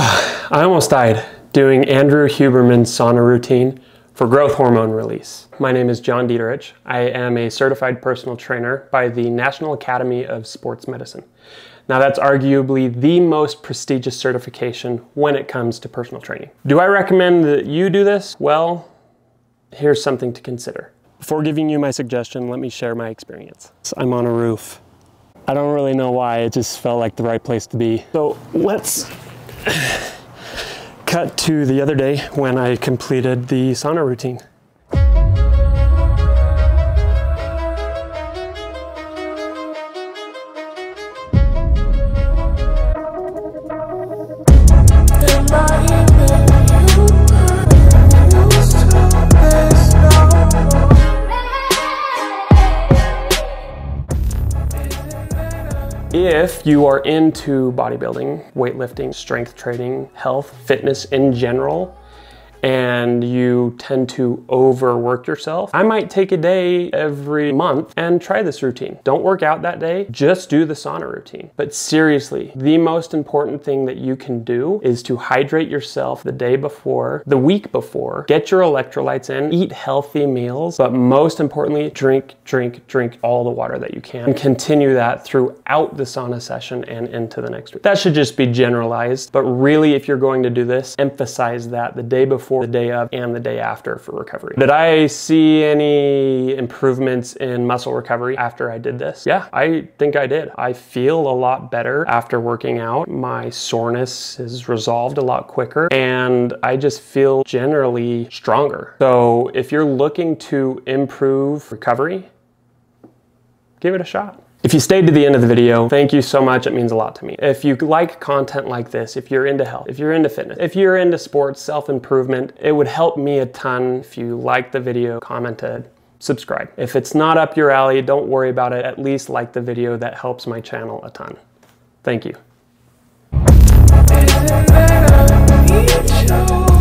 I almost died doing Andrew Huberman's sauna routine for growth hormone release. My name is John Dieterich. I am a certified personal trainer by the National Academy of Sports Medicine. Now that's arguably the most prestigious certification when it comes to personal training. Do I recommend that you do this? Well, here's something to consider. Before giving you my suggestion, let me share my experience. I'm on a roof. I don't really know why, it just felt like the right place to be. So let's cut to the other day when I completed the sauna routine. If you are into bodybuilding, weightlifting, strength training, health, fitness in general, and you tend to overwork yourself, I might take a day every month and try this routine. Don't work out that day, just do the sauna routine. But seriously, the most important thing that you can do is to hydrate yourself the day before, the week before, get your electrolytes in, eat healthy meals, but most importantly, drink all the water that you can, and continue that throughout the sauna session and into the next week. That should just be generalized, but really, if you're going to do this, emphasize that the day before, the day of, and the day after for recovery. Did I see any improvements in muscle recovery after I did this? Yeah, I think I did. I feel a lot better after working out. My soreness is resolved a lot quicker, and I just feel generally stronger. So if you're looking to improve recovery, give it a shot. If you stayed to the end of the video, thank you so much, it means a lot to me. If you like content like this, if you're into health, if you're into fitness, if you're into sports, self-improvement, it would help me a ton if you liked the video, commented, subscribe. If it's not up your alley, don't worry about it, at least like the video, that helps my channel a ton. Thank you.